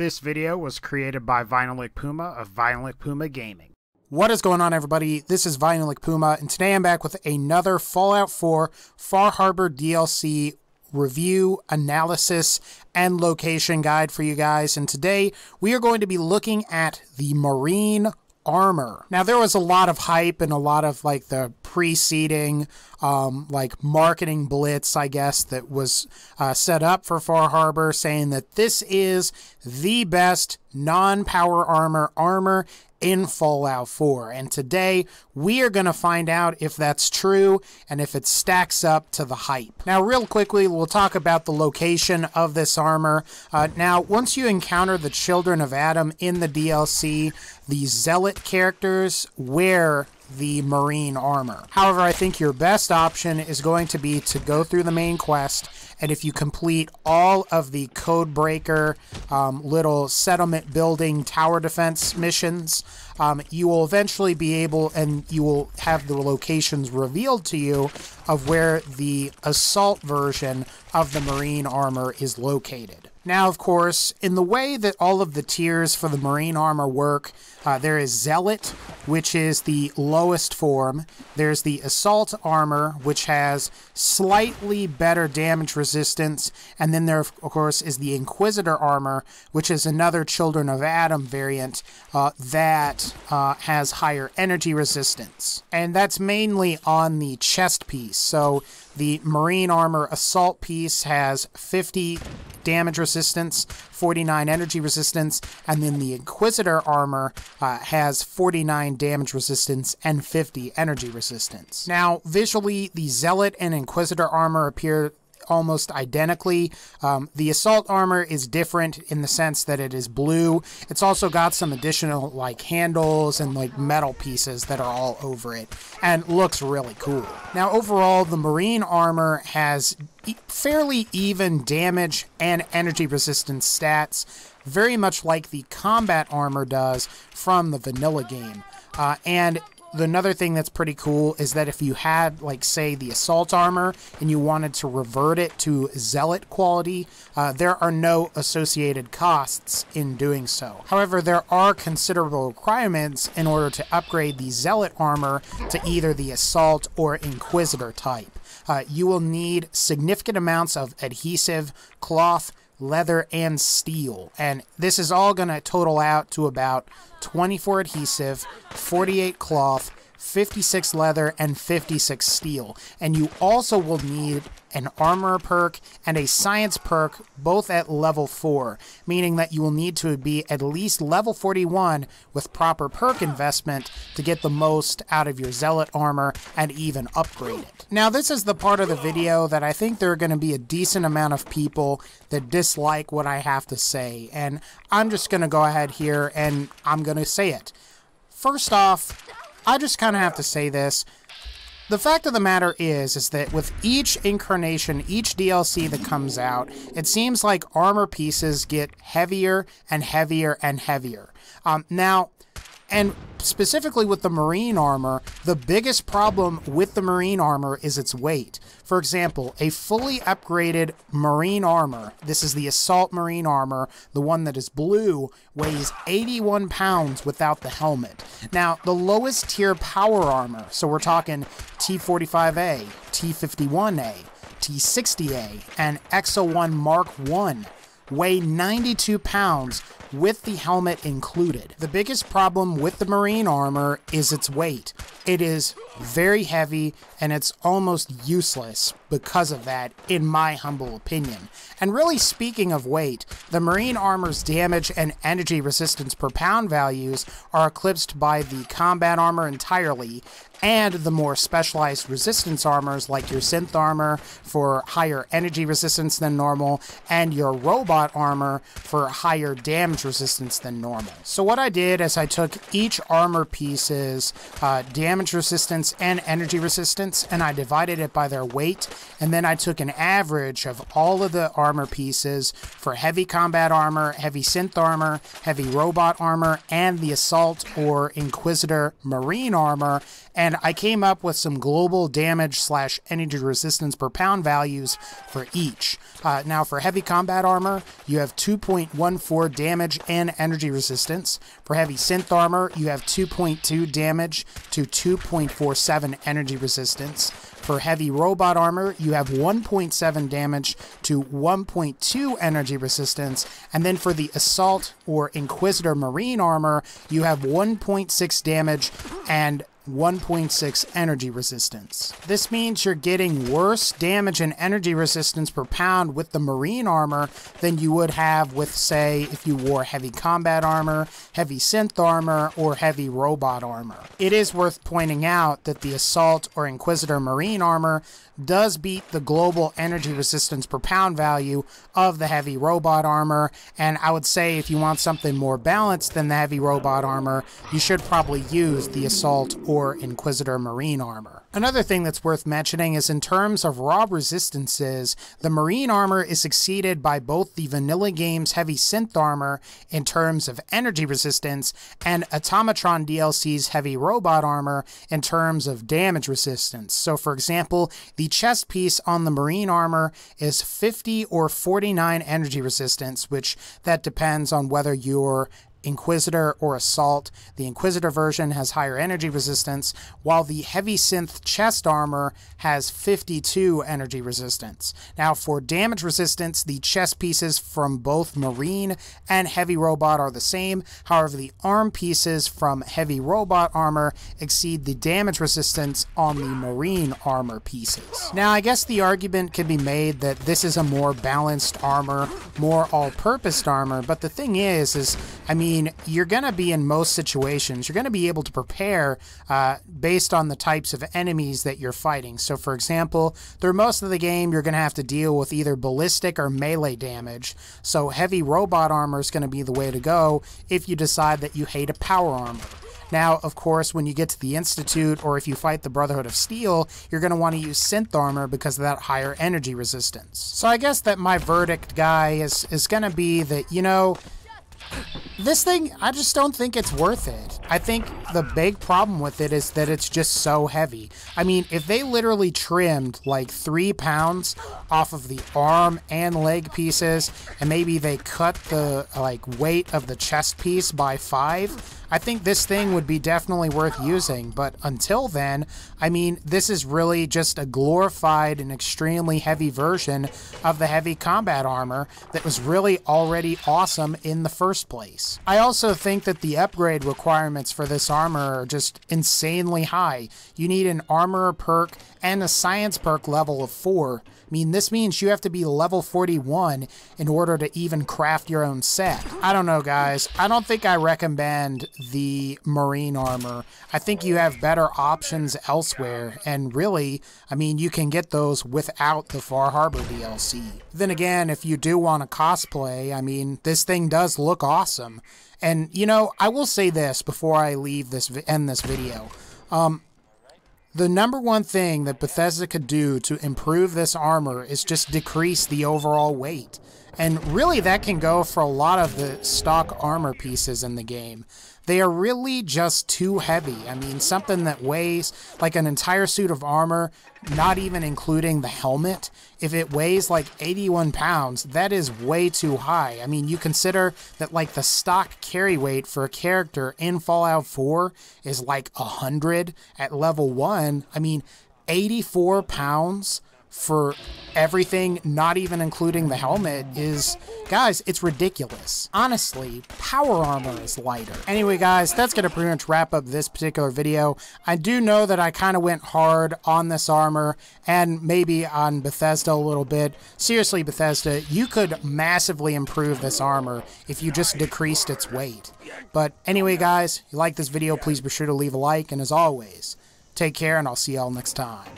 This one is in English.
This video was created by VinylicPuma Puma of VinylicPuma Puma Gaming. What is going on, everybody? This is VinylicPuma Puma, and today I'm back with another Fallout 4 Far Harbor DLC review, analysis, and location guide for you guys. And today we are going to be looking at the Marine Armor. Now, there was a lot of hype and a lot of like the preceding marketing blitz, I guess, that was set up for Far Harbor, saying that this is the best non-power armor in Fallout 4. And today we are going to find out if that's true and if it stacks up to the hype. Now, real quickly, we'll talk about the location of this armor. Now, once you encounter the Children of Atom in the DLC, the Zealot characters wear the Marine Armor. However, I think your best option is going to be to go through the main quest, and if you complete all of the Codebreaker little settlement building tower defense missions, you will eventually be able, and you will have the locations revealed to you of where the assault version of the Marine Armor is located. Now, of course, in the way that all of the tiers for the Marine Armor work, there is Zealot, which is the lowest form. There's the Assault Armor, which has slightly better damage resistance. And then there, of course, is the Inquisitor Armor, which is another Children of Atom variant that has higher energy resistance. And that's mainly on the chest piece. So the Marine Armor Assault piece has 50 damage resistance, 49 energy resistance, and then the Inquisitor Armor has 49 damage resistance and 50 energy resistance. Now, visually, the Zealot and Inquisitor Armor appear almost identically. The Assault Armor is different in the sense that it is blue. It's also got some additional like handles and like metal pieces that are all over it, and looks really cool. Now, overall, the Marine Armor has fairly even damage and energy resistance stats, very much like the Combat Armor does from the vanilla game. And another thing that's pretty cool is that if you had, like, say, the Assault Armor and you wanted to revert it to Zealot quality, there are no associated costs in doing so. However, there are considerable requirements in order to upgrade the Zealot Armor to either the Assault or Inquisitor type. You will need significant amounts of adhesive, cloth, leather, and steel, and this is all going to total out to about 24 adhesive, 48 cloth, 56 leather, and 56 steel. And you also will need an armor perk and a science perk, both at level 4, meaning that you will need to be at least level 41 with proper perk investment to get the most out of your Zealot Armor and even upgrade it. Now, this is the part of the video that I think there are going to be a decent amount of people that dislike what I have to say, and I'm just going to go ahead here and I'm going to say it. First off, I just kind of have to say this. The fact of the matter is that with each incarnation, each DLC that comes out, it seems like armor pieces get heavier and heavier and heavier. Now, and specifically with the Marine Armor, the biggest problem with the Marine Armor is its weight. For example, a fully upgraded Marine Armor, this is the Assault Marine Armor, the one that is blue, weighs 81 pounds without the helmet. Now, the lowest tier power armor, so we're talking T45A, T51A, T60A, and X01 Mark I, weigh 92 pounds with the helmet included. The biggest problem with the Marine Armor is its weight. It is very heavy and it's almost useless because of that, in my humble opinion. And really, speaking of weight, the Marine Armor's damage and energy resistance per pound values are eclipsed by the Combat Armor entirely, and the more specialized resistance armors like your Synth Armor for higher energy resistance than normal, and your Robot Armor for higher damage resistance than normal. So what I did is I took each armor piece's damage resistance resistance and energy resistance, and I divided it by their weight, and then I took an average of all of the armor pieces for heavy combat armor, heavy synth armor, heavy robot armor, and the assault or Inquisitor Marine Armor, and I came up with some global damage / energy resistance per pound values for each. Now for heavy combat armor, you have 2.14 damage and energy resistance. For heavy synth armor, you have 2.2 damage to 2.47 energy resistance. For heavy robot armor, you have 1.7 damage to 1.2 energy resistance. And then for the assault or Inquisitor Marine Armor, you have 1.6 damage and 1.6 energy resistance. This means you're getting worse damage and energy resistance per pound with the Marine Armor than you would have with, say, if you wore heavy combat armor, heavy synth armor, or heavy robot armor. It is worth pointing out that the Assault or Inquisitor Marine Armor does beat the global energy resistance per pound value of the heavy robot armor, and I would say if you want something more balanced than the heavy robot armor, you should probably use the Assault or Inquisitor Marine Armor. Another thing that's worth mentioning is in terms of raw resistances, the Marine Armor is exceeded by both the vanilla game's heavy synth armor in terms of energy resistance and Automatron DLC's heavy robot armor in terms of damage resistance. So for example, the chest piece on the Marine Armor is 50 or 49 energy resistance, which that depends on whether you're Inquisitor or Assault. The Inquisitor version has higher energy resistance, while the heavy synth chest armor has 52 energy resistance. Now for damage resistance, the chest pieces from both Marine and heavy robot are the same. However, the arm pieces from heavy robot armor exceed the damage resistance on the Marine armor pieces. Now I guess the argument could be made that this is a more balanced armor, more all-purpose armor, but the thing is I mean, you're going to be in most situations, you're going to be able to prepare based on the types of enemies that you're fighting. So for example, through most of the game, you're going to have to deal with either ballistic or melee damage. So heavy robot armor is going to be the way to go if you decide that you hate a power armor. Now, of course, when you get to the Institute or if you fight the Brotherhood of Steel, you're going to want to use synth armor because of that higher energy resistance. So I guess that my verdict, guy, is going to be that, you know, this thing, I just don't think it's worth it. I think the big problem with it is that it's just so heavy. I mean, if they literally trimmed like 3 pounds off of the arm and leg pieces, and maybe they cut the weight of the chest piece by 5, I think this thing would be definitely worth using, but until then, I mean, this is really just a glorified and extremely heavy version of the heavy combat armor that was really already awesome in the first place. I also think that the upgrade requirements for this armor are just insanely high. You need an armorer perk and a science perk level of 4. I mean, this means you have to be level 41 in order to even craft your own set. I don't know, guys. I don't think I recommend the Marine Armor. I think you have better options elsewhere, and really, I mean, you can get those without the Far Harbor DLC. Then again, if you do want to cosplay, I mean, this thing does look awesome. And, you know, I will say this before I leave this, end this video. The number one thing that Bethesda could do to improve this armor is just decrease the overall weight. And really, that can go for a lot of the stock armor pieces in the game. They are really just too heavy. I mean, something that weighs like an entire suit of armor, not even including the helmet, if it weighs like 81 pounds, that is way too high. I mean, you consider that like the stock carry weight for a character in Fallout 4 is like 100 at level 1. I mean, 84 pounds for everything, not even including the helmet, is, guys, it's ridiculous. Honestly, power armor is lighter. Anyway, guys, that's gonna pretty much wrap up this particular video. I do know that I kind of went hard on this armor and maybe on Bethesda a little bit. Seriously, Bethesda, you could massively improve this armor if you just decreased its weight. But anyway, guys, if you like this video, please be sure to leave a like, and as always, take care, and I'll see y'all next time.